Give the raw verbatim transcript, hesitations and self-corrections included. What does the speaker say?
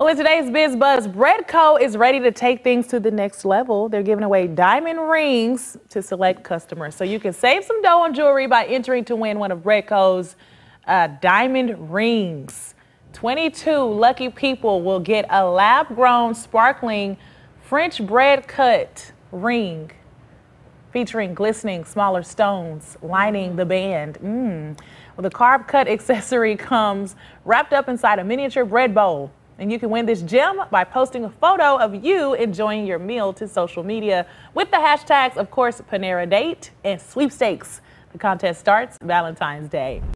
Well, in today's Biz Buzz, Bread Co. is ready to take things to the next level. They're giving away diamond rings to select customers. So you can save some dough on jewelry by entering to win one of Bread Co.'s uh, diamond rings. twenty-two lucky people will get a lab-grown sparkling French bread cut ring featuring glistening smaller stones lining the band. Mm. Well, the carb cut accessory comes wrapped up inside a miniature bread bowl. And you can win this gem by posting a photo of you enjoying your meal to social media with the hashtags, of course, Panera Date and Sweepstakes. The contest starts Valentine's Day.